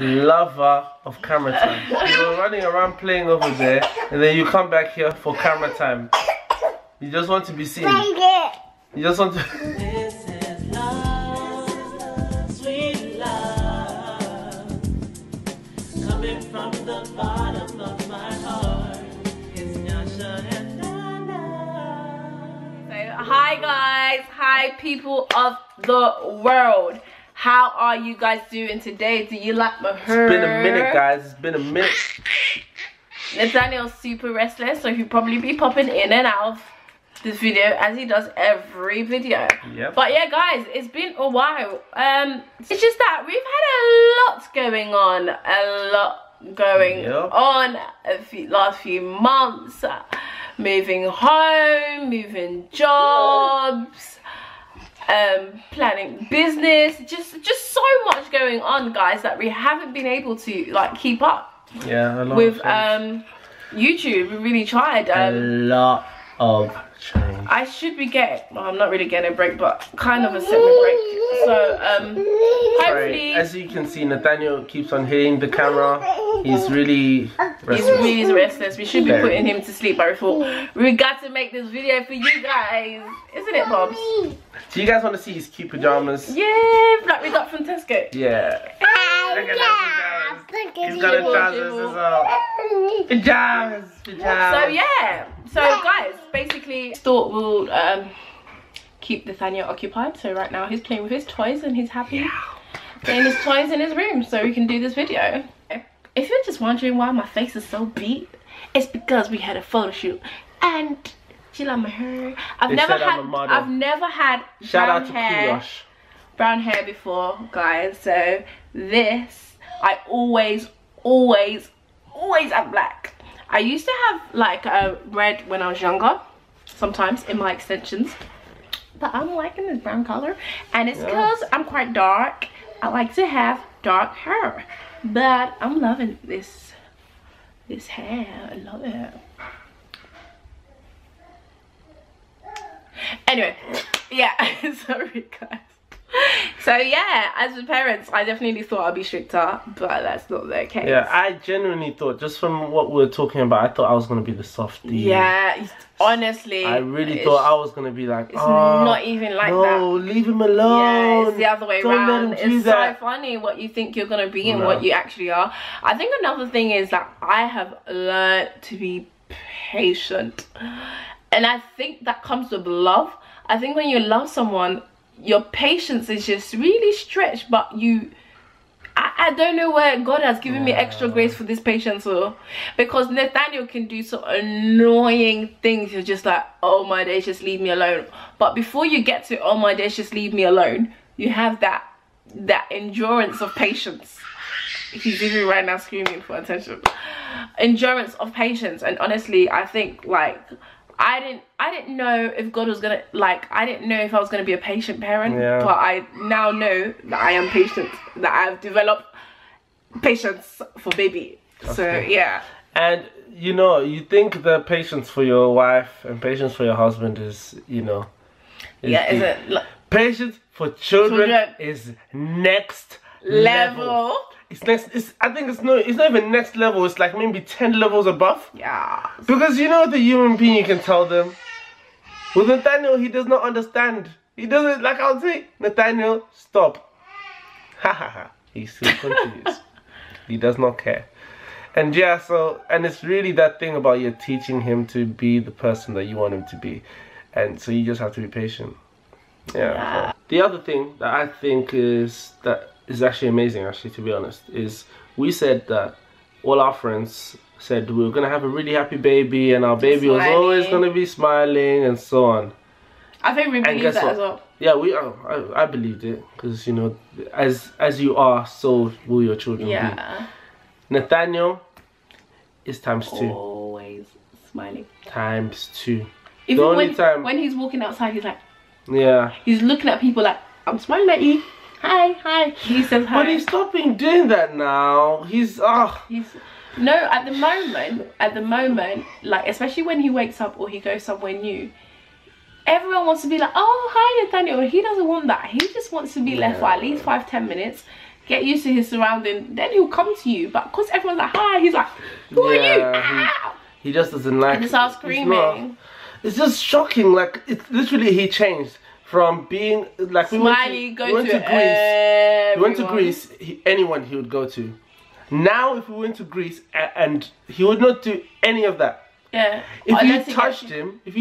lover of camera time. You were running around playing over there, and then you come back here for camera time. You just want to be seen. You just want to... Hi guys, hi people of the world. How are you guys doing today? Do you like my hair? It's been a minute guys, it's been a minute. Nathaniel's super restless, so he'll probably be popping in and out of this video as he does every video. Yep. But yeah guys, it's been a while. It's just that we've had a lot going on the last few months. Moving home, moving jobs, planning business, just so much going on guys that we haven't been able to like keep up. Yeah, a lot with YouTube. We really tried. A lot of change. I should be getting, well, I'm not really getting a break, but kind of a semi break. So hopefully, as you can see, Nathaniel keeps on hitting the camera. He's really restless. He's really restless. We should be putting him to sleep. I thought we got to make this video for you guys, isn't it, Bobs? Do you guys want to see his cute pajamas? Yeah, like we got from Tesco. Yeah. Look at that, pajamas. He's got his trousers as well. Pajamas. So yeah. So guys, basically, thought we'll keep Nathaniel occupied. So right now he's playing with his toys and he's happy playing his toys in his room. So we can do this video. If you're just wondering why my face is so beat, it's because we had a photo shoot and she liked my hair. I've never had brown hair before, guys. So this, I always have black. I used to have like a red when I was younger, sometimes in my extensions. But I'm liking this brown color, and it's because I'm quite dark. I like to have dark hair. But I'm loving this hair. I love it. Anyway, yeah, sorry guys. So yeah, as the parents, I definitely thought I'd be stricter, but that's not the case. Yeah, I genuinely thought, just from what we were talking about, I thought I was going to be the softie. Yeah, honestly. I really thought I was going to be like, it's not even like that. No, leave him alone. Yeah, it's the other way around. It's so funny what you think you're going to be and what you actually are. I think another thing is that I have learned to be patient. And I think that comes with love. I think when you love someone, your patience is just really stretched, but I don't know where God has given me extra grace for this patience, because Nathaniel can do some annoying things. You're just like, oh my days, just leave me alone. But before you get to oh my days, just leave me alone, you have that endurance of patience. He's even right now screaming for attention. Endurance of patience. And honestly, I think like I didn't know if God was gonna, like, I didn't know if I was gonna be a patient parent, but I now know that I am patient, that I've developed patience for baby. Okay. So yeah. And you know, you think the patience for your wife and patience for your husband is, you know, patience for children is next level. It's next. I think it's not even next level. It's like maybe 10 levels above. Yeah. Because you know the human being, you can tell them. With Nathaniel, he does not understand. He doesn't, like I'll say, Nathaniel, stop. Ha ha ha. He still continues. He does not care. And yeah, so, and it's really that thing about you're teaching him to be the person that you want him to be. And so you just have to be patient. Yeah. So. The other thing that I think is that it's actually amazing, actually, to be honest, is we said that all our friends said we were going to have a really happy baby and our baby was always going to be smiling and so on. I think we believe that as well. Yeah, I believed it because, you know, as you are, so will your children be. Nathaniel is times 2. Always smiling. Times 2. Even when he's walking outside, he's like... Yeah. He's looking at people like, I'm smiling at you. Hi, hi. He says hi. But he's stopping doing that now. He's no, at the moment, like especially when he wakes up or he goes somewhere new, everyone wants to be like, oh hi Nathaniel. He doesn't want that. He just wants to be left for at least 5-10 minutes, get used to his surrounding, then he'll come to you. But because everyone's like, hi, he's like, who are you? He just doesn't like it. He starts screaming. It's just shocking. Like, it's literally, he changed from being like smiley, we went to Greece, anyone he would go to. Now if we went to Greece and he would not do any of that. Yeah. If you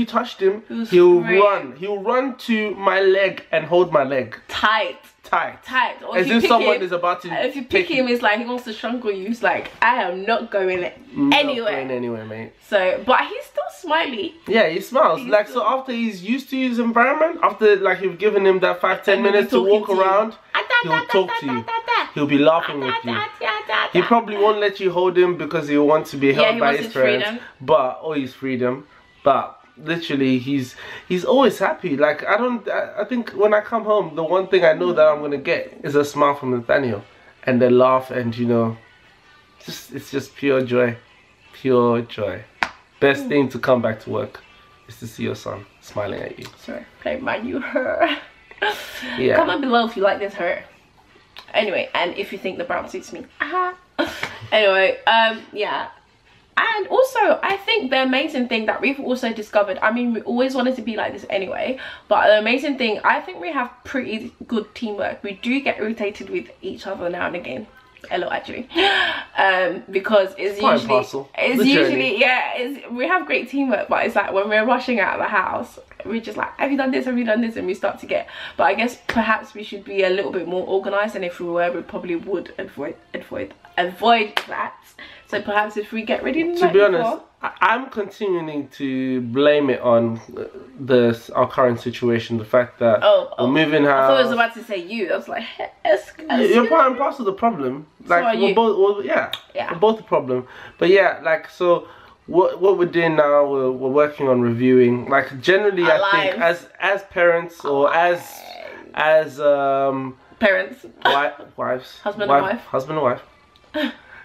touched him, he'll run to my leg and hold my leg tight. Or as if someone is about to. If you pick him, it's like he wants to strangle you. It's like, I am not going anywhere. Not going anywhere, mate. So, but he's still smiley. Yeah, he smiles. He's like still... so after he's used to his environment, after like you've given him that 5-10 minutes to walk around, he'll talk to you. He'll be laughing with you. He probably won't let you hold him because he wants to be held by his friends, but literally he's always happy. Like I think when I come home, the one thing I know that I'm gonna get is a smile from Nathaniel and the laugh, and you know, it's just pure joy. Best thing to come back to work is to see your son smiling at you. Sorry, I remind you her. Yeah. Comment below if you like this hair. Anyway, and if you think the brown suits me. Anyway, yeah. And also, I think the amazing thing that we've also discovered, I mean, we always wanted to be like this anyway, but the amazing thing, I think we have pretty good teamwork. We do get irritated with each other now and again. A lot, actually. Because it's quite usually... we have great teamwork, but it's like when we're rushing out of the house, we're just like, have you done this? Have you done this? And we start to get... But I guess perhaps we should be a little bit more organised, and if we were, we probably would avoid that. So perhaps if we get rid of that... To be honest, I'm continuing to blame it on our current situation, the fact that we're moving house. I thought I was about to say you. I was like, you're part and parcel of the problem. Like, so we're both the problem. But yeah, like, so what we're doing now, we're working on reviewing. Like, generally, I think as parents or parents, wives, husband and wife.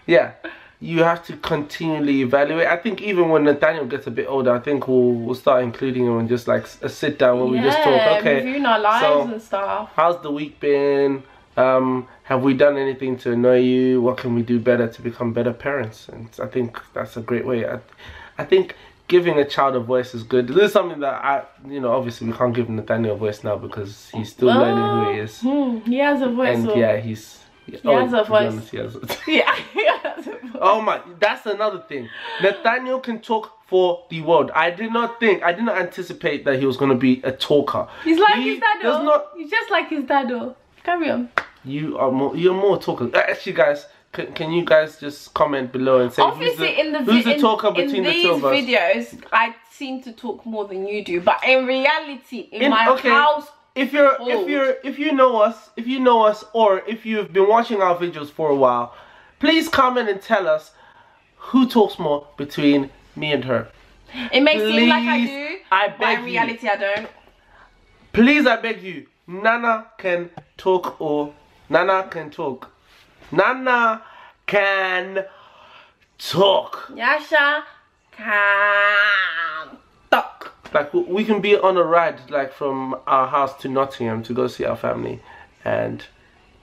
Yeah. You have to continually evaluate. I think even when Nathaniel gets a bit older, I think we'll start including him in just like a sit down where we just talk. Okay, reviewing our lives and stuff. How's the week been? Have we done anything to annoy you? What can we do better to become better parents? And I think that's a great way. I think giving a child a voice is good. This is something that obviously we can't give Nathaniel a voice now because he's still learning who he is. He has a voice. And yeah, he has a voice. Oh my, that's another thing. Nathaniel can talk for the world. I did not anticipate that he was going to be a talker. He's like his dad. He's just like his dad. Carry on. You're more talker. Actually, guys, can you guys just comment below and say who's the talker between the two of us? Videos, I seem to talk more than you do, but in reality, in my house. If you know us, or if you've been watching our videos for a while, please comment and tell us who talks more between me and her. It may seem like I do, but in reality I don't. Please, I beg you, Nana can talk. Nyasha can talk. Like, we can be on a ride, like, from our house to Nottingham to go see our family, and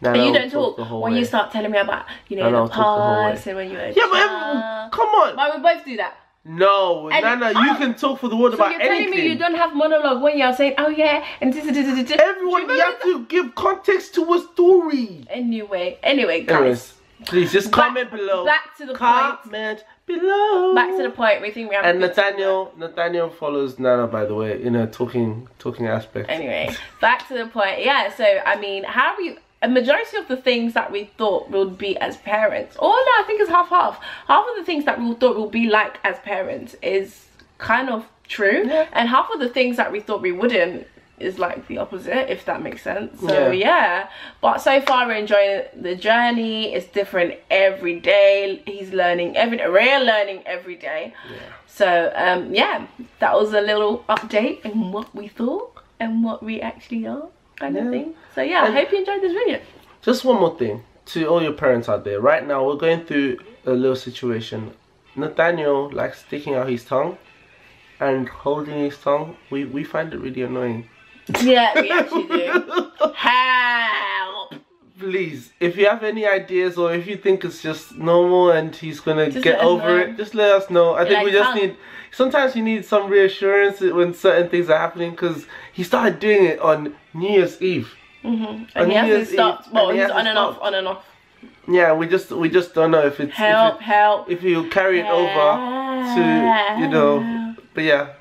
you don't talk the whole way. You start telling me about, you know, the past and when you were a child. Come on. But we both do that. No, and Nana, you can talk for the world about anything. So you're telling me you don't have monologue when you're saying, oh yeah, and this, this. Everyone, you have to give context to a story. Anyway, guys. Anyways, please, just comment below. Back to the point. Comment below. Back to the point. We think we have. And Nathaniel follows Nana, by the way, in a talking aspect. Anyway, back to the point. Yeah. So I mean, how are you? A majority of the things that we thought would be as parents, or no, I think it's half. Half of the things that we thought would be like as parents is kind of true, yeah. And half of the things that we thought we wouldn't is like the opposite, if that makes sense. So yeah, but so far we're enjoying the journey. It's different every day. We're learning every day. Yeah. So yeah, that was a little update on what we thought and what we actually are. Kind of thing. So yeah, I hope you enjoyed this video. Just one more thing to all your parents out there. Right now we're going through a little situation. Nathaniel likes sticking out his tongue and holding his tongue. We find it really annoying. Yeah, we actually do. Help! please, if you have any ideas or if you think it's just normal and he's gonna get over it, just let us know. I think we just need, sometimes you need some reassurance when certain things are happening, because he started doing it on New Year's Eve. Mm-hmm. And he hasn't stopped. Well, he's on and off, on and off. Yeah, we just don't know if it's if you'll carry it over to, you know, but yeah.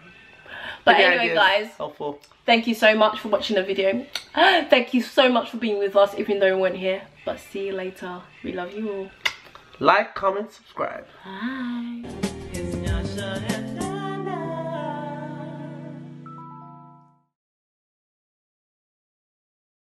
But anyway, guys, helpful. Thank you so much for watching the video. Thank you so much for being with us, even though we weren't here. But see you later. We love you all. Like, comment, subscribe. Bye.